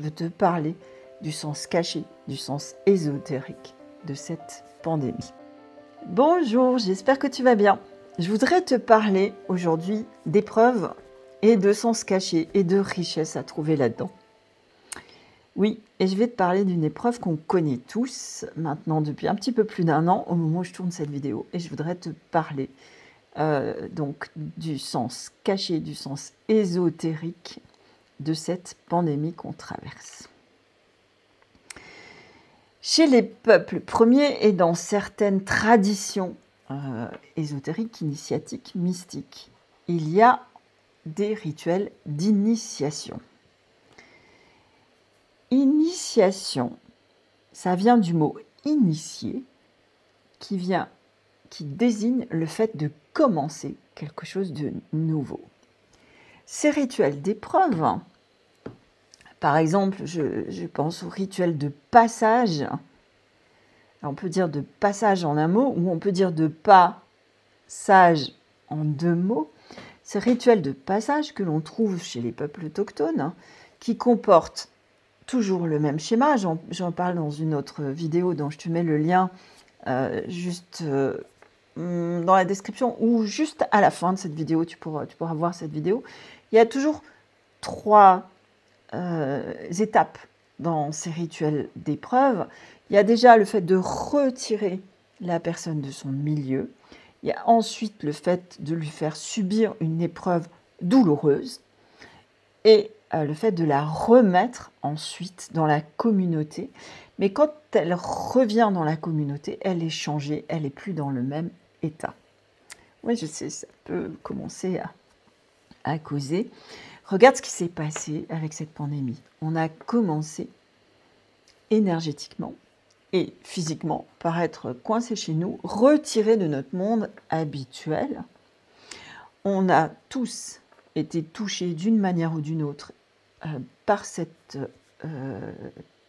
je veux te parler du sens caché, du sens ésotérique de cette pandémie. Bonjour, j'espère que tu vas bien. Je voudrais te parler aujourd'hui d'épreuves et de sens caché et de richesse à trouver là-dedans. Oui, et je vais te parler d'une épreuve qu'on connaît tous maintenant depuis un petit peu plus d'un an au moment où je tourne cette vidéo. Et je voudrais te parler donc du sens caché, du sens ésotérique de cette pandémie qu'on traverse. Chez les peuples premiers et dans certaines traditions ésotériques, initiatiques, mystiques, il y a des rituels d'initiation. Initiation, ça vient du mot « initier » qui désigne le fait de commencer quelque chose de nouveau. Ces rituels d'épreuve, par exemple, je pense au rituel de passage, on peut dire de passage en un mot, ou on peut dire de pas-sage en deux mots. Ce rituel de passage que l'on trouve chez les peuples autochtones, qui comporte toujours le même schéma, j'en parle dans une autre vidéo dont je te mets le lien juste dans la description, ou juste à la fin de cette vidéo, tu pourras voir cette vidéo. Il y a toujours trois étapes dans ces rituels d'épreuve. Il y a déjà le fait de retirer la personne de son milieu. Il y a ensuite le fait de lui faire subir une épreuve douloureuse et le fait de la remettre ensuite dans la communauté. Mais quand elle revient dans la communauté, elle est changée, elle n'est plus dans le même état. Oui, je sais, ça peut commencer à causer. Regarde ce qui s'est passé avec cette pandémie. On a commencé énergétiquement et physiquement par être coincé chez nous, retiré de notre monde habituel. On a tous été touchés d'une manière ou d'une autre par cette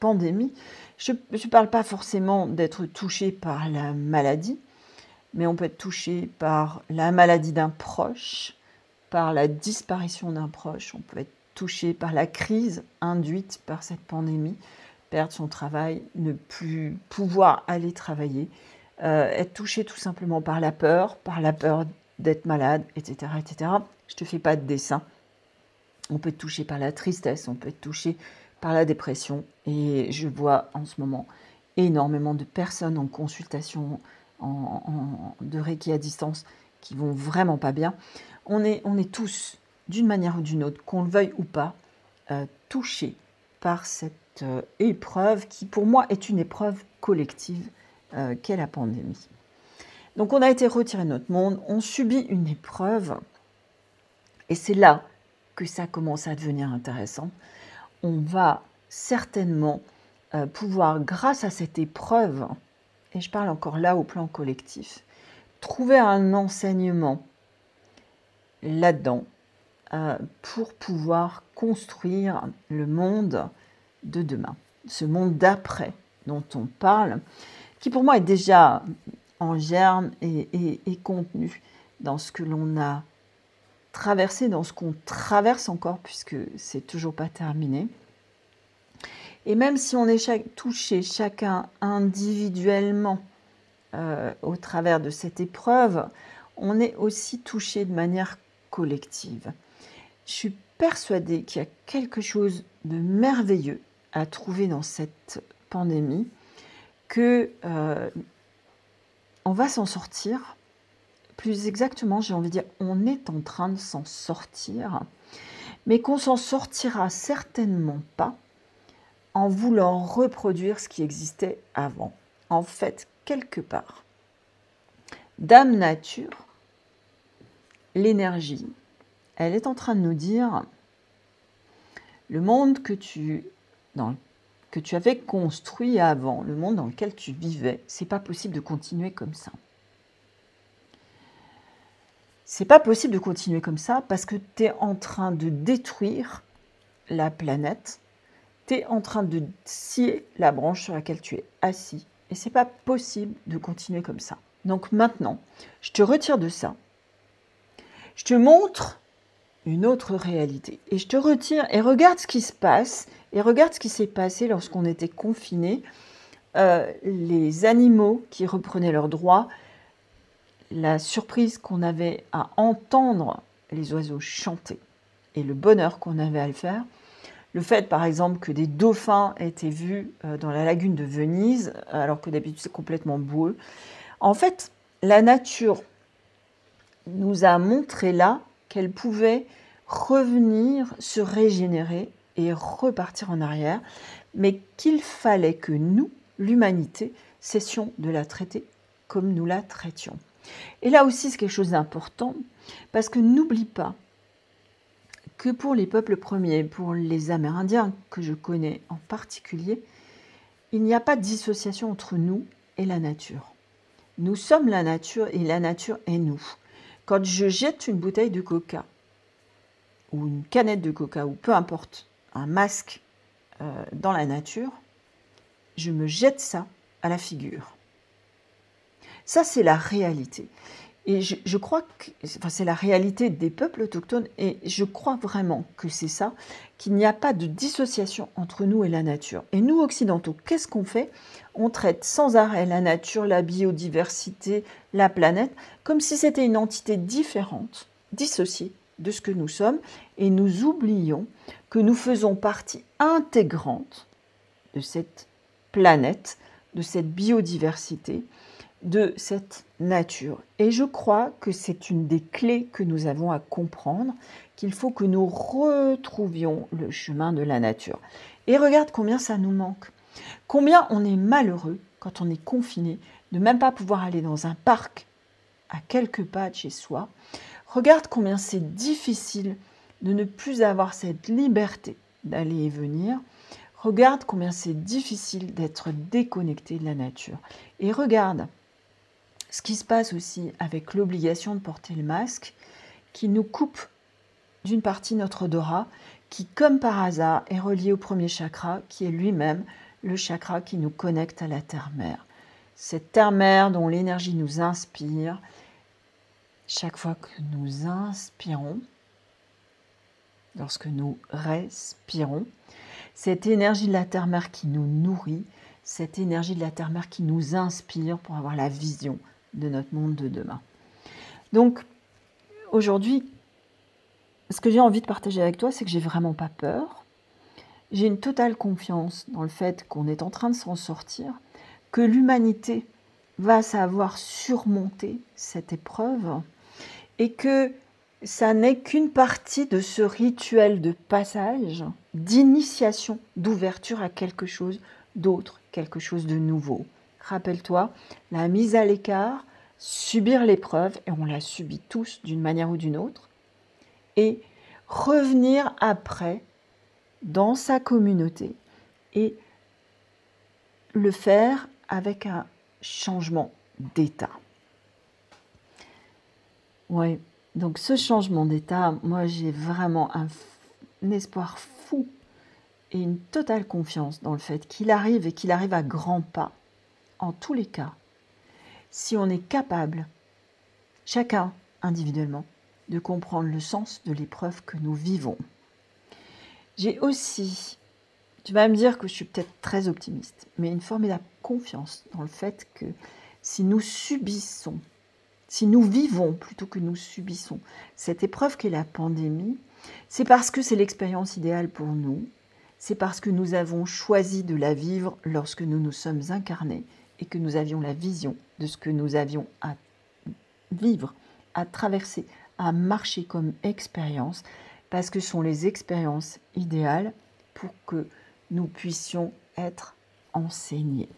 pandémie. Je ne parle pas forcément d'être touché par la maladie, mais on peut être touché par la maladie d'un proche, par la disparition d'un proche, on peut être touché par la crise induite par cette pandémie, perdre son travail, ne plus pouvoir aller travailler, être touché tout simplement par la peur d'être malade, etc., etc. Je ne te fais pas de dessin. On peut être touché par la tristesse, on peut être touché par la dépression. Et je vois en ce moment énormément de personnes en consultation de Reiki à distance qui vont vraiment pas bien. On est tous, d'une manière ou d'une autre, qu'on le veuille ou pas, touchés par cette épreuve qui, pour moi, est une épreuve collective qu'est la pandémie. Donc, on a été retiré de notre monde, on subit une épreuve, et c'est là que ça commence à devenir intéressant. On va certainement pouvoir, grâce à cette épreuve, et je parle encore là au plan collectif, trouver un enseignement là-dedans pour pouvoir construire le monde de demain, ce monde d'après dont on parle, qui pour moi est déjà en germe et contenu dans ce que l'on a traversé, dans ce qu'on traverse encore, puisque c'est toujours pas terminé. Et même si on est touché chacun individuellement au travers de cette épreuve, on est aussi touché de manière collective. Je suis persuadée qu'il y a quelque chose de merveilleux à trouver dans cette pandémie, que on va s'en sortir. Plus exactement, j'ai envie de dire, on est en train de s'en sortir, mais qu'on s'en sortira certainement pas en voulant reproduire ce qui existait avant. En fait, quelque part, Dame Nature, l'énergie, elle est en train de nous dire, le monde que tu avais construit avant, le monde dans lequel tu vivais, c'est pas possible de continuer comme ça. C'est pas possible de continuer comme ça parce que tu es en train de détruire la planète, tu es en train de scier la branche sur laquelle tu es assis et c'est pas possible de continuer comme ça. Donc maintenant, je te retire de ça, je te montre une autre réalité. Et je te retire et regarde ce qui se passe, et regarde ce qui s'est passé lorsqu'on était confinés. Les animaux qui reprenaient leurs droits, la surprise qu'on avait à entendre les oiseaux chanter et le bonheur qu'on avait à le faire. Le fait, par exemple, que des dauphins étaient vus dans la lagune de Venise, alors que d'habitude, c'est complètement boueux. En fait, la nature nous a montré là qu'elle pouvait revenir, se régénérer et repartir en arrière, mais qu'il fallait que nous, l'humanité, cessions de la traiter comme nous la traitions. Et là aussi, c'est quelque chose d'important, parce que n'oublie pas que pour les peuples premiers, pour les Amérindiens que je connais en particulier, il n'y a pas de dissociation entre nous et la nature. Nous sommes la nature et la nature est nous. Quand je jette une bouteille de coca, ou une canette de coca, ou peu importe, un masque dans la nature, je me jette ça à la figure. Ça, c'est la réalité. Et je crois que c'est la réalité des peuples autochtones, et je crois vraiment que c'est ça, qu'il n'y a pas de dissociation entre nous et la nature. Et nous, occidentaux, qu'est-ce qu'on fait? On traite sans arrêt la nature, la biodiversité, la planète, comme si c'était une entité différente, dissociée de ce que nous sommes, et nous oublions que nous faisons partie intégrante de cette planète, de cette biodiversité, de cette nature. Et je crois que c'est une des clés que nous avons à comprendre, qu'il faut que nous retrouvions le chemin de la nature. Et regarde combien ça nous manque. Combien on est malheureux quand on est confiné, de même pas pouvoir aller dans un parc à quelques pas de chez soi. Regarde combien c'est difficile de ne plus avoir cette liberté d'aller et venir. Regarde combien c'est difficile d'être déconnecté de la nature. Et regarde ce qui se passe aussi avec l'obligation de porter le masque, qui nous coupe d'une partie notre odorat, qui, comme par hasard, est relié au premier chakra, qui est lui-même le chakra qui nous connecte à la terre-mère. Cette terre-mère dont l'énergie nous inspire. Chaque fois que nous inspirons, lorsque nous respirons, cette énergie de la terre-mère qui nous nourrit, cette énergie de la terre-mère qui nous inspire pour avoir la vision de notre monde de demain. Donc, aujourd'hui, ce que j'ai envie de partager avec toi, c'est que j'ai vraiment pas peur. J'ai une totale confiance dans le fait qu'on est en train de s'en sortir, que l'humanité va savoir surmonter cette épreuve et que ça n'est qu'une partie de ce rituel de passage, d'initiation, d'ouverture à quelque chose d'autre, quelque chose de nouveau. Rappelle-toi, la mise à l'écart, subir l'épreuve, et on la subit tous d'une manière ou d'une autre, et revenir après dans sa communauté et le faire avec un changement d'état. Oui, donc ce changement d'état, moi j'ai vraiment un espoir fou et une totale confiance dans le fait qu'il arrive et qu'il arrive à grands pas. En tous les cas, si on est capable, chacun individuellement, de comprendre le sens de l'épreuve que nous vivons. J'ai aussi, tu vas me dire que je suis peut-être très optimiste, mais une formidable confiance dans le fait que si nous subissons, si nous vivons plutôt que nous subissons cette épreuve qu'est la pandémie, c'est parce que c'est l'expérience idéale pour nous, c'est parce que nous avons choisi de la vivre lorsque nous nous sommes incarnés et que nous avions la vision de ce que nous avions à vivre, à traverser, à marcher comme expérience, parce que ce sont les expériences idéales pour que nous puissions être enseignés.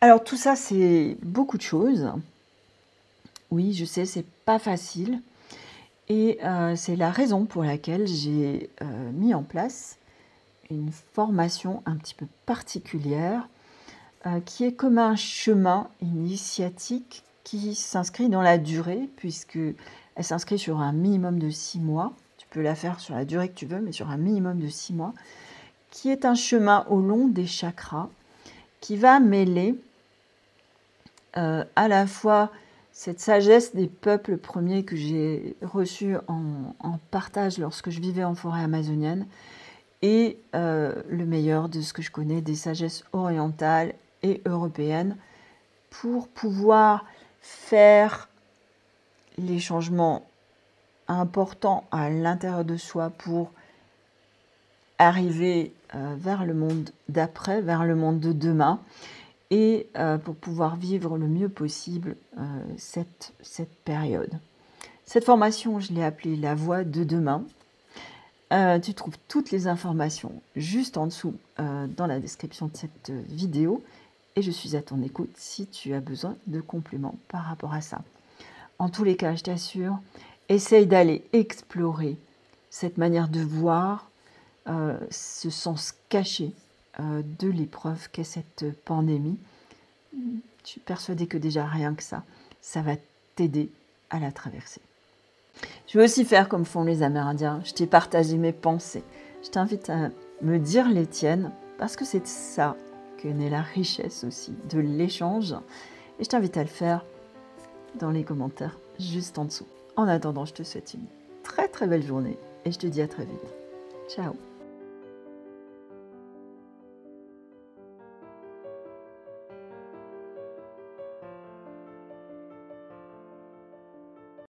Alors tout ça, c'est beaucoup de choses. Oui, je sais, c'est pas facile. Et c'est la raison pour laquelle j'ai mis en place une formation un petit peu particulière qui est comme un chemin initiatique qui s'inscrit dans la durée, puisqu'elle s'inscrit sur un minimum de 6 mois. Tu peux la faire sur la durée que tu veux, mais sur un minimum de 6 mois, qui est un chemin au long des chakras qui va mêler à la fois cette sagesse des peuples premiers que j'ai reçue en partage lorsque je vivais en forêt amazonienne et le meilleur de ce que je connais des sagesses orientales et européennes pour pouvoir faire les changements importants à l'intérieur de soi pour arriver vers le monde d'après, vers le monde de demain, et pour pouvoir vivre le mieux possible cette période. Cette formation, je l'ai appelée « La voie de demain ». Tu trouves toutes les informations juste en dessous dans la description de cette vidéo, et je suis à ton écoute si tu as besoin de compléments par rapport à ça. En tous les cas, je t'assure, essaye d'aller explorer cette manière de voir, ce sens caché de l'épreuve qu'est cette pandémie. Je suis persuadée que déjà rien que ça va t'aider à la traverser. Je vais aussi faire comme font les Amérindiens, je t'ai partagé mes pensées. Je t'invite à me dire les tiennes, parce que c'est de ça que naît la richesse aussi, de l'échange. Et je t'invite à le faire dans les commentaires juste en dessous. En attendant, je te souhaite une très très belle journée et je te dis à très vite. Ciao.